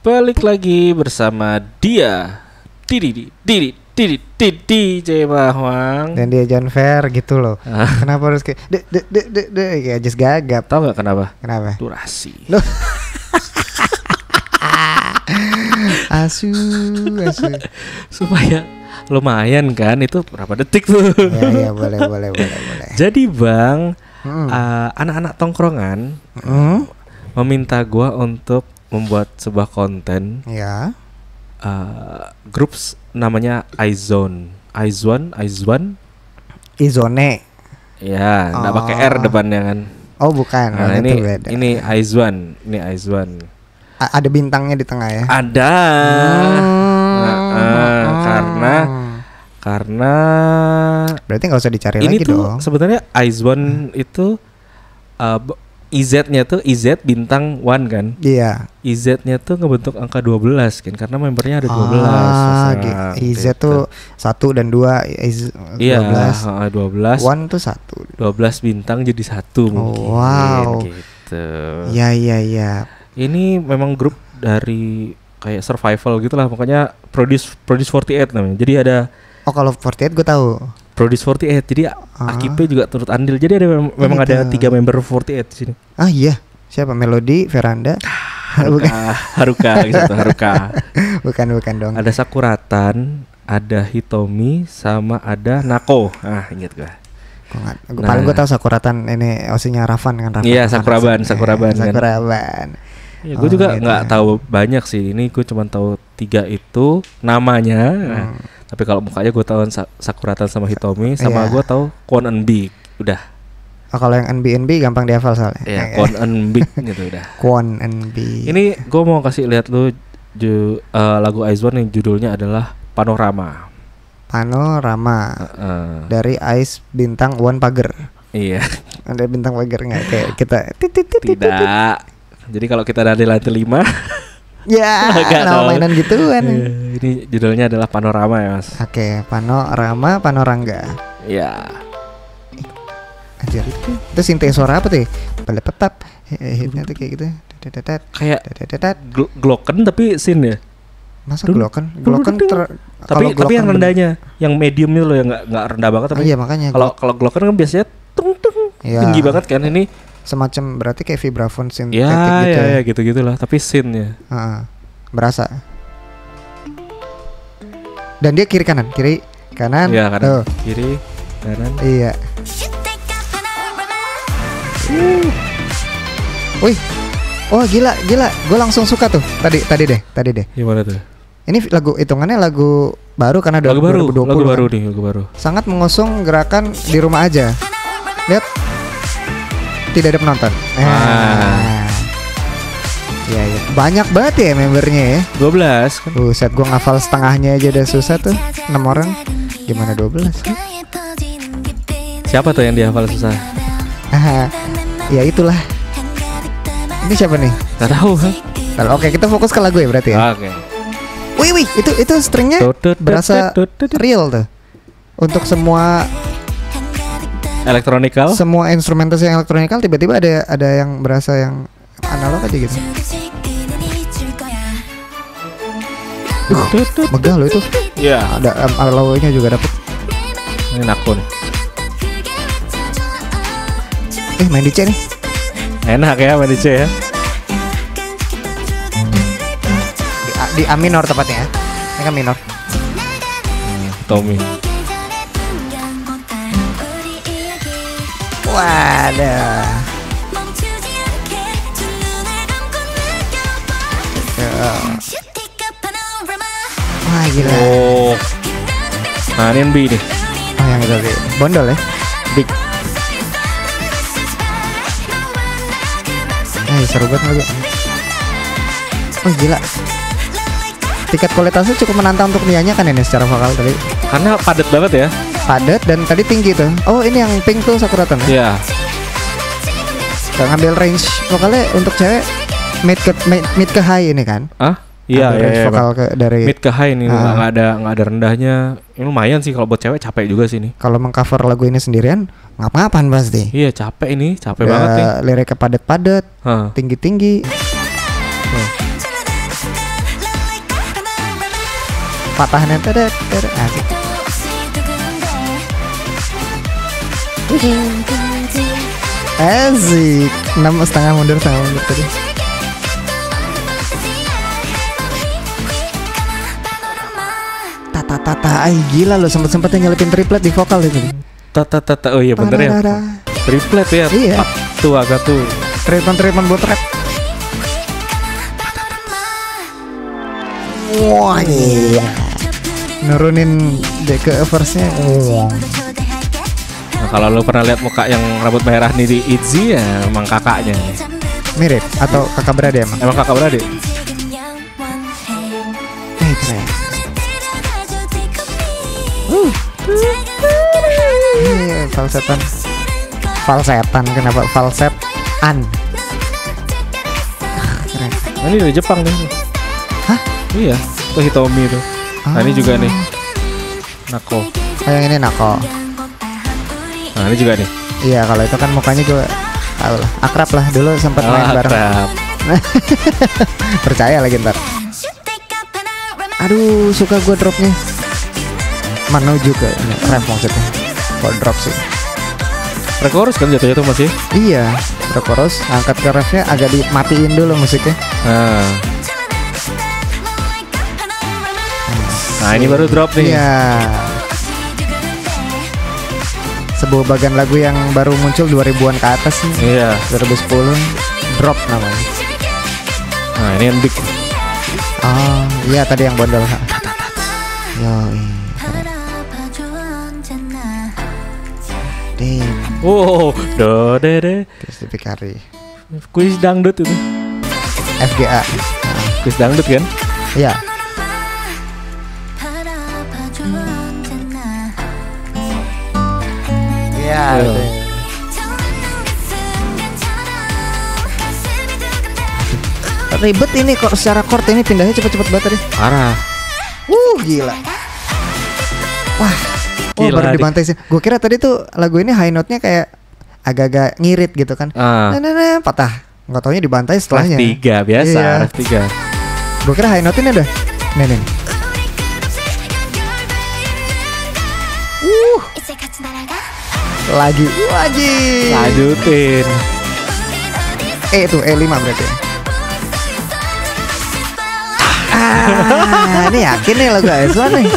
Balik lagi bersama dia DJ Bawang dan dia John Fair gitu loh. Kenapa harus kayak kayak just gagap? Tahu nggak kenapa? Kenapa? Durasi. Asu. Supaya lumayan kan itu berapa detik tuh? Ya boleh. Jadi bang, anak-anak tongkrongan meminta gua untuk membuat sebuah konten, ya. Grup namanya IZ*ONE. Ya, enggak pakai R depannya kan. Oh, bukan. Nah, ini IZ*ONE. Ada bintangnya di tengah ya? Ada. Karena berarti enggak usah dicari lagi dong. Ini sebenarnya IZ*ONE itu IZ-nya tuh IZ bintang one kan? Iya. IZ-nya tuh ngebentuk angka 12 kan karena membernya ada 12. IZ gitu. Tuh 1 dan 2 IZ 12. Iya, 12. One tuh 1. 12 bintang jadi 1 mungkin. Wow. Gitu. Iya. Ini memang grup dari kayak survival gitulah, pokoknya Produce 48 namanya. Jadi ada kalau 48 gue tahu. Produce 48, jadi Akipe juga turut andil. Jadi ada memang ada 3 member 48 di sini. Ah iya, siapa? Melody, Veranda, Haruka, gitu. Haruka. Bukan dong. Ada Sakuratan, ada Hitomi, sama ada Nako. Ah inget gue. Paling gue tahu Sakuratan ini osinya Rafan kan. Iya Sakuraban. Ya, gue juga nggak tahu banyak sih. Ini gue cuma tahu 3 itu namanya. Tapi kalau mukanya gue tahu Sakuratan sama Hitomi, sama gue tahu Kwon Eunbi, udah. Kalau yang Eunbi gampang dihafal soalnya. Iya, Kwon Eunbi gitu udah. Kwon Eunbi. Ini gue mau kasih lihat lu lagu IZ*ONE yang judulnya adalah Panorama. Dari Ice bintang One Pager. Iya. Ada bintang Pager nggak? Kayak kita. Tidak. Jadi kalau kita dari lantai 5. Ya, nama mainan gituan. Ini judulnya adalah Panorama ya mas. Oke, Panorama, Panorangga. Ya. Anjir itu sinting suara apa tuh? Balik tetap. Hitnya tuh kayak gitu. Kayak Glocken tapi sin ya. Masa Glocken? Tapi yang rendahnya, yang mediumnya loh yang nggak rendah banget tapi. Iya makanya. Kalau Glocken kan biasanya tinggi banget kan ini. Semacam berarti kayak vibrafon sintetik gitu. Ya gitu-gitulah, tapi scene-nya. Berasa. Dan dia kiri kanan, Iya, kanan. Kiri kanan. Iya. Wih. Oh, gila. Gue langsung suka tuh. Tadi deh. Gimana tuh? Ini lagu hitungannya lagu baru karena 2020. Lagu baru. Sangat mengusung gerakan di rumah aja. Lihat. Tidak ada penonton. Iya. Banyak banget ya membernya ya. 12 kan. Buset, gua ngafal setengahnya aja udah susah tuh. 6 orang. Gimana 12? Siapa tuh yang dihafal susah? Ya itulah. Ini siapa nih? Enggak tahu. Oke, kita fokus ke lagu ya berarti ya. Oke. Wih, itu stringnya berasa real tuh. Untuk semua elektronikal, semua instrumentasi yang elektronikal tiba-tiba ada yang berasa yang analog aja gitu. Megah loh itu. Iya. Ada alawanya juga dapet. Ini nakon. Main di C nih. Enak ya main di C ya. Di A minor tepatnya. Ini kan minor. Tommy. Waduh. Wah gila. Nah ini Eunbi nih. Yang itu sih bondol ya. Big. Seru banget lagi. Gila. Tingkat kualitasnya cukup menantang untuk nianya kan ini secara vokal tadi. Karena padat banget ya. Padat dan tadi tinggi tuh. Oh ini yang pink tuh Sakuratan ya. Kita ngambil range vokalnya untuk cewek mid ke high ini kan? Iya. Vokal ke dari mid ke high ini nggak ada rendahnya. Ini lumayan sih kalau buat cewek, capek juga sih ini. Kalau mengcover lagu ini sendirian ngapa-ngapain pasti. Iya capek ini, capek banget nih. Liriknya padat-padat, tinggi-tinggi. patahan yang teret teret asik. Asik. 6,5 mundur tadi. Tata, gila loh, sempet-sempetnya nyelipin triplet di vokal itu. Tata, oh iya bener ya. Triplet ya. Iya. Tuh agak tuh. Treatment buat rap. Wah, iya. Nurunin dek ke verse-nya. Nah, kalau lu pernah lihat muka yang rambut merah nih di Itzy ya, emang kakaknya. Mirip atau kakak beradik emang? Emang kakak beradik. Falsetan, kenapa falset an? Keren. Nah, ini dari Jepang nih. Hah? Iya, tuh Hitomi tuh. Oh. Nah, ini juga nih. Nako. Oh, yang ini Nako. Nah, ini juga nih. Iya, kalau itu kan mukanya gue tahu lah, akrab lah, dulu sempat main bareng. Percaya lagi ntar. Aduh, suka gue dropnya. Menuju ke ramp maksudnya. Kok drop sih? Rekorus kan jatuhnya tuh masih? Iya, rekorus. Angkat ke refnya agak dimatiin dulu musiknya. Nah, ini baru drop nih. Iya. Sebuah bagian lagu yang baru muncul 2000-an ke atas nih. Iya. 2010 drop namanya. Nah, ini yang big. Oh, iya tadi yang bondol. Yoi. Wow, do de de. Terus dipikari. Kuis dangdut itu. FGA. Nah, kuis dangdut kan? Iya. Iya. Ribet ini kok secara chord ini pindahnya cepet-cepet banget deh. Parah. Gila. Wah. Gila, baru dibantai sih. Gue kira tadi tuh lagu ini high note-nya kayak agak-agak ngirit gitu kan. Nah, patah. Nggak taunya dibantai setelahnya. Tiga biasa. Iya. Tiga. Gue kira high note-nya udah. Nih. Lagi. Lanjutin. Itu E5 berarti. Ini yakin nih lagu IZ*ONE nih.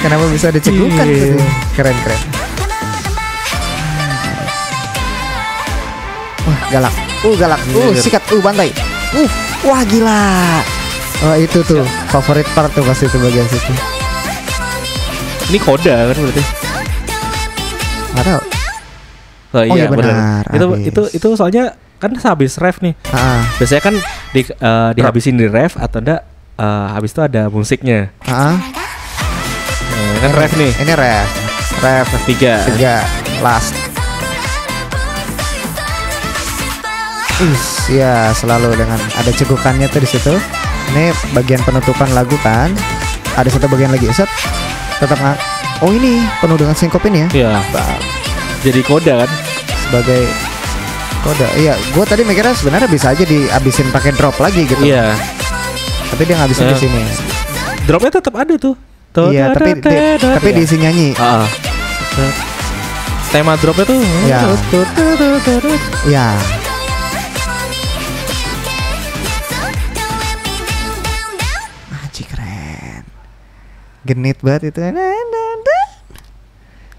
Kenapa bisa dicegukan gitu? Keren. Wah, galak, sikat, bantai. Wah gila. Oh, itu tuh favorite part tuh pasti itu bagian situ. Ini koda kan berarti? Atau? Oh iya benar. Itu soalnya kan habis ref nih. Biasanya kan dihabisin di ref atau enggak habis itu ada musiknya. Kan ref nih. Ini ref 3 last. Ya, selalu dengan ada cegukannya tuh di situ. Ini bagian penutupan lagu kan. Ada satu bagian lagi set. Tetap ini penuh dengan sinkopin ya. Iya. Jadi koda kan sebagai koda. Iya, gue tadi mikirnya sebenarnya bisa aja dihabisin pakai drop lagi gitu. Iya. Tapi dia ngabisin di sini. Dropnya tetap ada tuh. Iya, tapi diisi nyanyi. Tema dropnya tuh. Iya. Aji keren. Genit banget itu.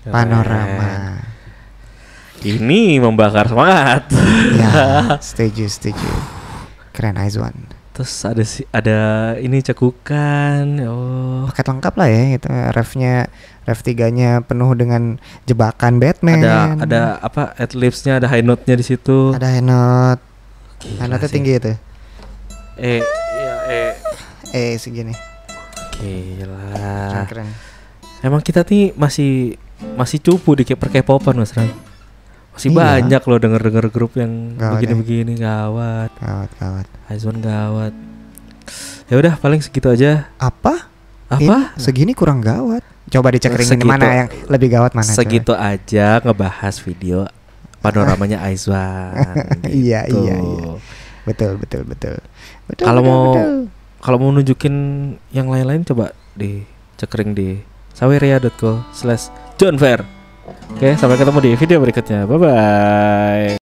Panorama. Ini membakar semangat. Ya, setuju. Keren IZ*ONE. Terus ada ini cekukan. Paket lengkap lah ya itu. Ref 3-nya penuh dengan jebakan Batman. Ada apa? Adlibs-nya ada high note-nya di situ. Ada high note. High note-nya tinggi itu. Segini. Gila. Keren. Emang kita nih masih cupu di K-popan Mas Ram. Masih banyak loh denger grup yang begini-begini gawat. IZ*ONE gawat. Ya udah paling segitu aja. Apa? Segini kurang gawat. Coba dicek ringin mana yang lebih gawat mana. Segitu coba aja ngebahas video panoramanya IZ*ONE. Gitu. Iya. Betul. Kalau mau nunjukin yang lain-lain coba di cekring di saweria.co/johnfair. Oke, sampai ketemu di video berikutnya. Bye bye.